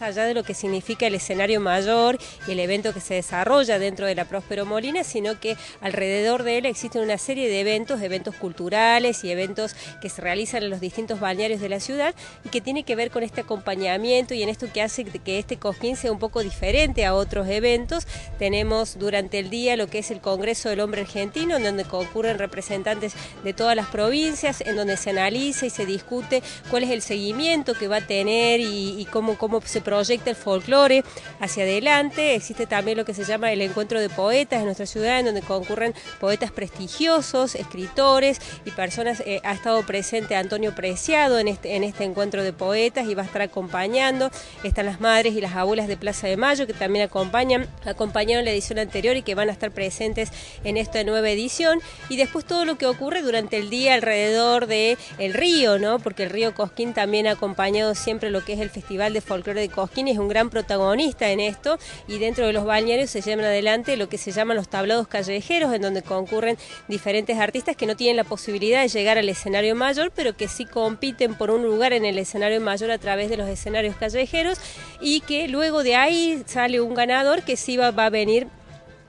más allá de lo que significa el escenario mayor y el evento que se desarrolla dentro de la Próspero Molina, sino que alrededor de él existen una serie de eventos culturales y eventos que se realizan en los distintos balnearios de la ciudad y que tiene que ver con este acompañamiento y en esto que hace que este Cosquín sea un poco diferente a otros eventos. Tenemos durante el día lo que es el Congreso del Hombre Argentino, en donde concurren representantes de todas las provincias, en donde se analiza y se discute cuál es el seguimiento que va a tener y cómo se proyecta el folclore hacia adelante. Existe también lo que se llama el encuentro de poetas en nuestra ciudad, en donde concurren poetas prestigiosos, escritores y personas. Ha estado presente Antonio Preciado en este encuentro de poetas y va a estar acompañando. Están las madres y las abuelas de Plaza de Mayo que también acompañaron la edición anterior y que van a estar presentes en esta nueva edición. Y después todo lo que ocurre durante el día alrededor del río, ¿no? Porque el río Cosquín también ha acompañado siempre lo que es el Festival de Folclore de Cosquín, es un gran protagonista en esto, y dentro de los balnearios se llevan adelante lo que se llaman los tablados callejeros, en donde concurren diferentes artistas que no tienen la posibilidad de llegar al escenario mayor, pero que sí compiten por un lugar en el escenario mayor a través de los escenarios callejeros, y que luego de ahí sale un ganador que sí va a venir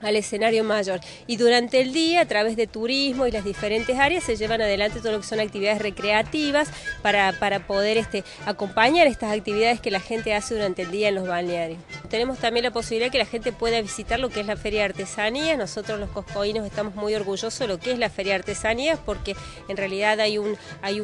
al escenario mayor. Y durante el día, a través de turismo y las diferentes áreas, se llevan adelante todo lo que son actividades recreativas para poder acompañar estas actividades que la gente hace durante el día en los balnearios. Tenemos también la posibilidad de que la gente pueda visitar lo que es la Feria de Artesanías. Nosotros los coscoínos estamos muy orgullosos de lo que es la Feria de Artesanías, porque en realidad hay un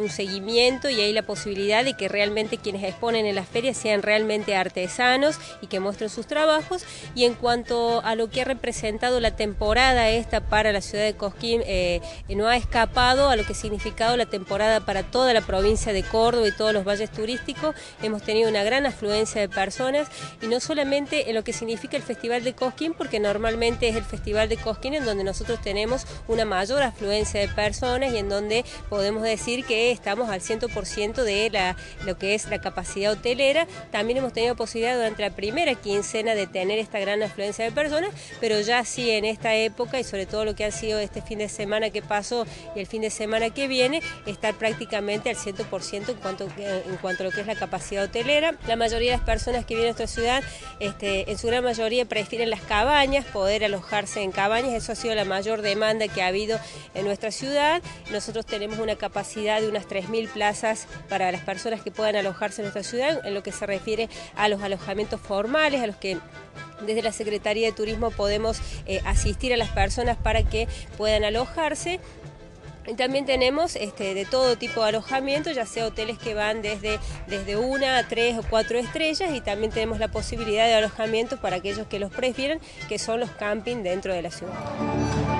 seguimiento y hay la posibilidad de que realmente quienes exponen en las ferias sean realmente artesanos y que muestren sus trabajos. Y en cuanto a lo que representa la temporada esta para la ciudad de Cosquín, no ha escapado a lo que ha significado la temporada para toda la provincia de Córdoba y todos los valles turísticos. Hemos tenido una gran afluencia de personas, y no solamente en lo que significa el Festival de Cosquín, porque normalmente es el Festival de Cosquín en donde nosotros tenemos una mayor afluencia de personas y en donde podemos decir que estamos al 100% de lo que es la capacidad hotelera. También hemos tenido posibilidad durante la primera quincena de tener esta gran afluencia de personas, pero ya sí, en esta época y sobre todo lo que ha sido este fin de semana que pasó y el fin de semana que viene, estar prácticamente al 100% en cuanto a lo que es la capacidad hotelera. La mayoría de las personas que vienen a nuestra ciudad, en su gran mayoría prefieren las cabañas, poder alojarse en cabañas. Eso ha sido la mayor demanda que ha habido en nuestra ciudad. Nosotros tenemos una capacidad de unas 3.000 plazas para las personas que puedan alojarse en nuestra ciudad, en lo que se refiere a los alojamientos formales, a los que desde la Secretaría de Turismo podemos asistir a las personas para que puedan alojarse. También tenemos de todo tipo de alojamiento, ya sea hoteles que van desde 1 a 3 o 4 estrellas, y también tenemos la posibilidad de alojamientos para aquellos que los prefieran, que son los camping dentro de la ciudad.